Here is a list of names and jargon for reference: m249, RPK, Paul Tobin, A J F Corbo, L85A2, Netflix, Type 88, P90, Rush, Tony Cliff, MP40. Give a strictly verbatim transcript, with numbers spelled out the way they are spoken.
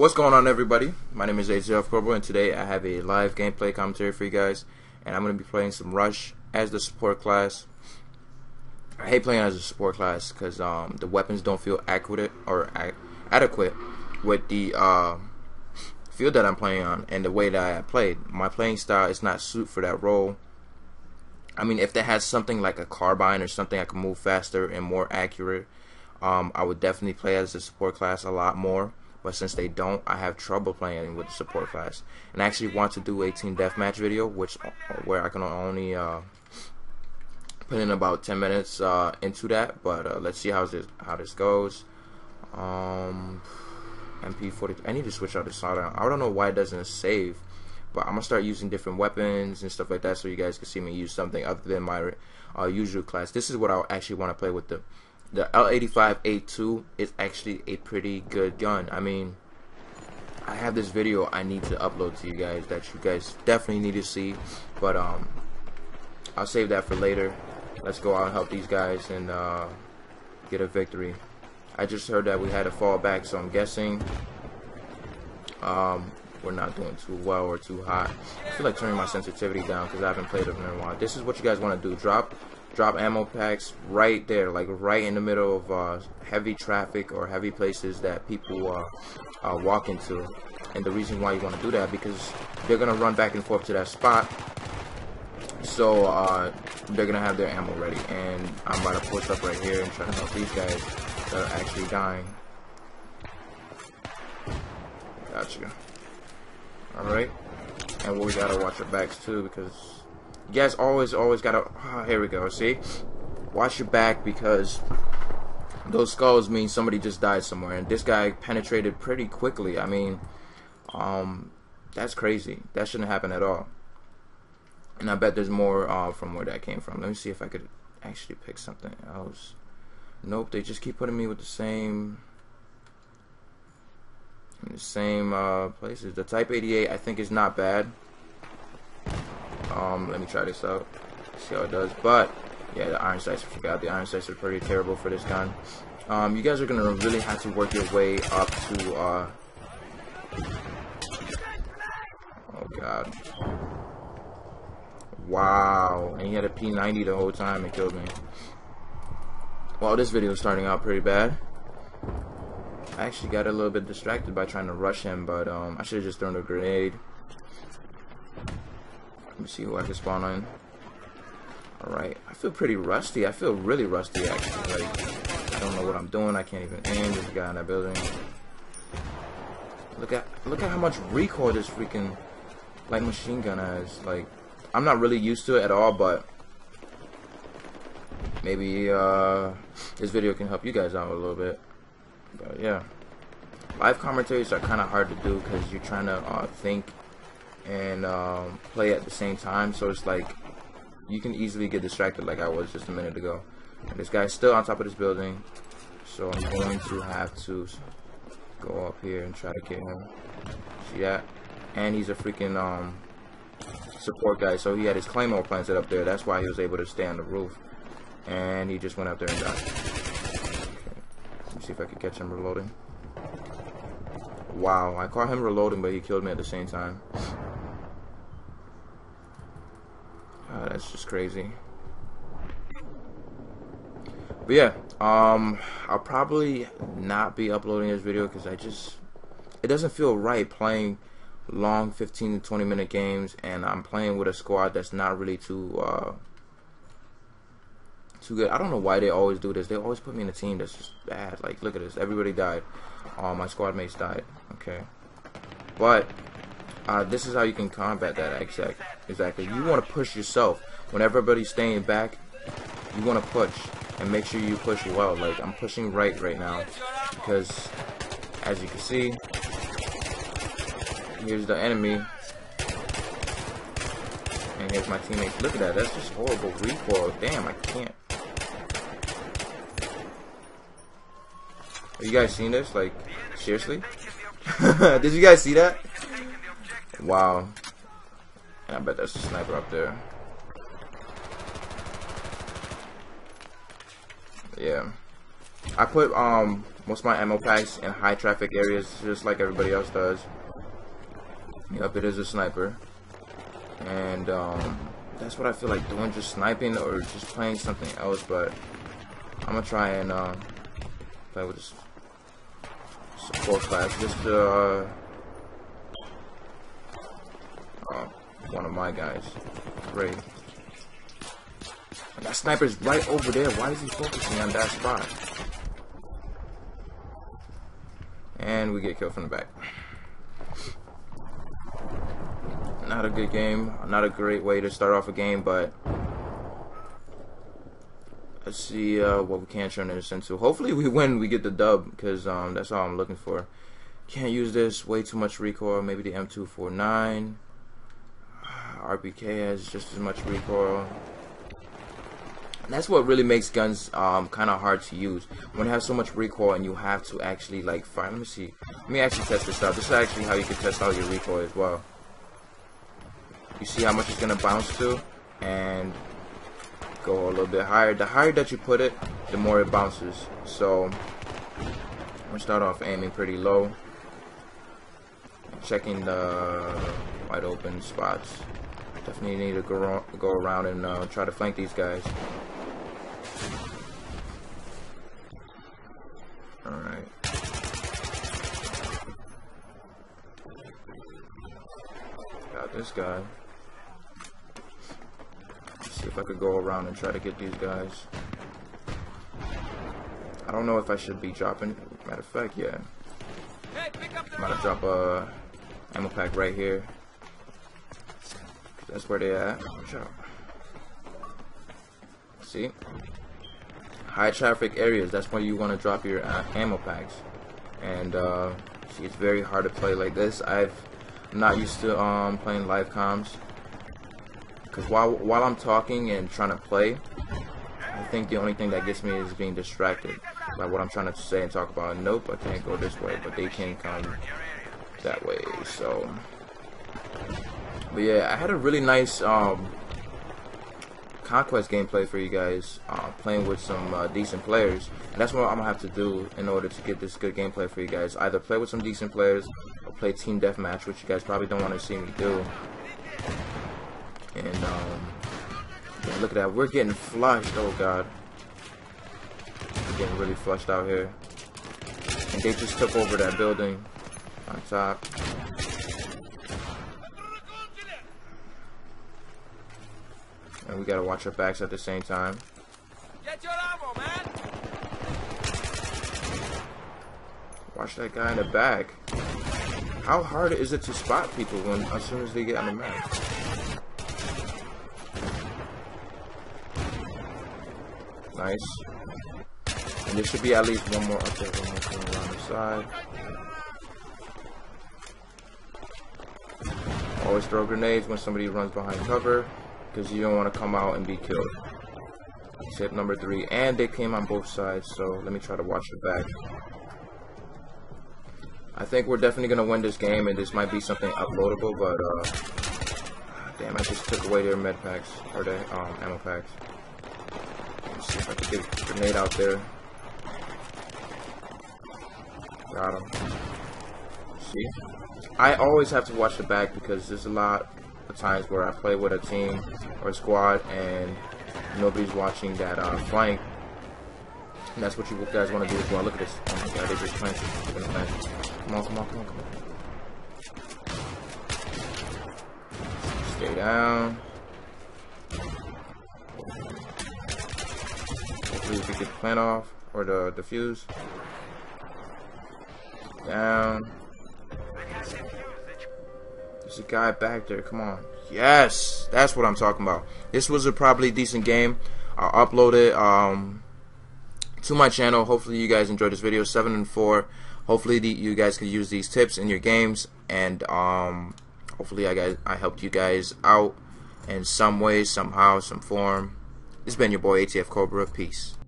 What's going on, everybody? My name is A J F Corbo, and today I have a live gameplay commentary for you guys, and I'm going to be playing some Rush as the support class. I hate playing as a support class because um, the weapons don't feel accurate or ac adequate with the uh, field that I'm playing on and the way that I played. My playing style is not suited for that role. I mean, if they had something like a carbine or something I could move faster and more accurate, um, I would definitely play as the support class a lot more. But since they don't, I have trouble playing with the support class, and I actually want to do a team deathmatch video, which where I can only uh, put in about ten minutes uh, into that. But uh, let's see how this how this goes. Um, M P forty. I need to switch out the solder. I don't know why it doesn't save, but I'm gonna start using different weapons and stuff like that, so you guys can see me use something other than my uh, usual class. This is what I actually want to play with the. The L eighty-five A two is actually a pretty good gun. I mean, I have this video I need to upload to you guys that you guys definitely need to see, but um, I'll save that for later. Let's go out and help these guys and uh, get a victory. I just heard that we had to fall back, so I'm guessing um, we're not doing too well or too hot. I feel like turning my sensitivity down because I haven't played it in a while. This is what you guys want to do. Drop. Drop ammo packs right there, like right in the middle of uh, heavy traffic or heavy places that people uh, uh, walk into. And the reason why you want to do that, because they're going to run back and forth to that spot. So uh, they're going to have their ammo ready. And I'm about to push up right here and try to help these guys that are actually dying. Gotcha. Alright. And we got to watch our backs too, because... You guys always, always gotta. Oh, here we go. See, watch your back, because those skulls mean somebody just died somewhere. And this guy penetrated pretty quickly. I mean, um, that's crazy. That shouldn't happen at all. And I bet there's more uh, from where that came from. Let me see if I could actually pick something else. Nope, they just keep putting me with the same, the same uh, places. The Type eighty-eight, I think, is not bad. Um, let me try this out, see how it does. But yeah, the iron sights, I forgot the iron sights are pretty terrible for this gun. Um, you guys are gonna really have to work your way up to uh oh god, wow. And he had a P ninety the whole time and killed me. Well, this video is starting out pretty bad. I actually got a little bit distracted by trying to rush him, but um I should have just thrown a grenade. Let me see who I can spawn on. Alright, I feel pretty rusty. I feel really rusty, actually. Like, I don't know what I'm doing. I can't even aim. There's a guy in that building. Look at look at how much recoil this freaking like machine gun has. Like, I'm not really used to it at all, but maybe uh, this video can help you guys out a little bit. But yeah, live commentaries are kind of hard to do because you're trying to uh, think and um, play at the same time, so it's like you can easily get distracted like I was just a minute ago. And this guy's still on top of this building, so I'm going to have to go up here and try to get him. See that? And he's a freaking um, support guy, so he had his claymore planted up there. That's why he was able to stay on the roof, and he just went up there and died. Okay. Let me see if I can catch him reloading. Wow, I caught him reloading, but he killed me at the same time. Uh, that's just crazy. But yeah, um, I'll probably not be uploading this video because I just, it doesn't feel right playing long fifteen to twenty minute games, and I'm playing with a squad that's not really too uh, too good. I don't know why they always do this. They always put me in a team that's just bad. Like, look at this. Everybody died. All uh, my squad mates died. Okay, but. Uh, this is how you can combat that. Exactly. Exactly. You want to push yourself. When everybody's staying back, you want to push and make sure you push well. Like, I'm pushing right right now because, as you can see, here's the enemy and here's my teammates. Look at that. That's just horrible recoil. Damn, I can't. Have you guys seen this? Like, seriously? Did you guys see that? Wow. And I bet that's a sniper up there. Yeah. I put um most of my ammo packs in high traffic areas, just like everybody else does. Yep, it is a sniper. And um, that's what I feel like doing, just sniping or just playing something else. But I'm gonna try and uh, play with this support class. Just uh, uh, one of my guys. Great. That sniper's right over there. Why is he focusing on that spot? And we get killed from the back. Not a good game. Not a great way to start off a game, but let's see uh, what we can turn this into. Hopefully we win. We get the dub, because um, that's all I'm looking for. Can't use this. Way too much recoil. Maybe the M two forty-nine. R P K has just as much recoil. That's what really makes guns um, kind of hard to use. When you have so much recoil and you have to actually like fire. Let me see. Let me actually test this out. This is actually how you can test out your recoil as well. You see how much it's gonna bounce to, and go a little bit higher. The higher that you put it, the more it bounces. So I'm gonna start off aiming pretty low, checking the wide open spots. Definitely need to go go around and uh, try to flank these guys. Alright. Got this guy. Let's see if I could go around and try to get these guys. I don't know if I should be dropping. Matter of fact, yeah. I'm gonna drop a ammo pack right here. That's where they at. Watch out. See? High traffic areas, that's when you want to drop your uh, ammo packs. And uh, see, it's very hard to play like this. I've, I'm not used to um, playing live comms, because while, while I'm talking and trying to play, I think the only thing that gets me is being distracted by what I'm trying to say and talk about. Nope, I can't go this way, but they can come that way. So but yeah, I had a really nice um, Conquest gameplay for you guys, uh, playing with some uh, decent players, and that's what I'm gonna have to do in order to get this good gameplay for you guys. Either play with some decent players or play team deathmatch, which you guys probably don't want to see me do. And um, yeah, look at that, we're getting flushed. Oh god, we're getting really flushed out here, and they just took over that building on top. And we gotta watch our backs at the same time. Get your ammo, man. Watch that guy in the back. How hard is it to spot people when as soon as they get on the map? Nice. And there should be at least one more up there, one more thing around the side. Always throw grenades when somebody runs behind cover, because you don't want to come out and be killed. Tip number three, and they came on both sides, so let me try to watch the back. I think we're definitely going to win this game, and this might be something uploadable, but uh, damn, I just took away their med packs, or their um, ammo packs. Let's see if I can get a grenade out there. Got him. See? I always have to watch the back, because there's a lot times where I play with a team or a squad and nobody's watching that uh, flank, and that's what you guys want to do as well. Look at this. Oh my god, they just planted. Come on, come on, come on, come on. Stay down. Hopefully we can get the plant off or the defuse. Down. There's a guy back there. Come on. Yes, that's what I'm talking about. This was a probably decent game. I'll upload it um, to my channel. Hopefully you guys enjoyed this video. seven and four. Hopefully the, you guys could use these tips in your games, and um, hopefully I guys I helped you guys out in some way, somehow, some form. It's been your boy A J F Corbo. Peace.